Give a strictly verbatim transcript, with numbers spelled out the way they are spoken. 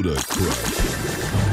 Soda Crush.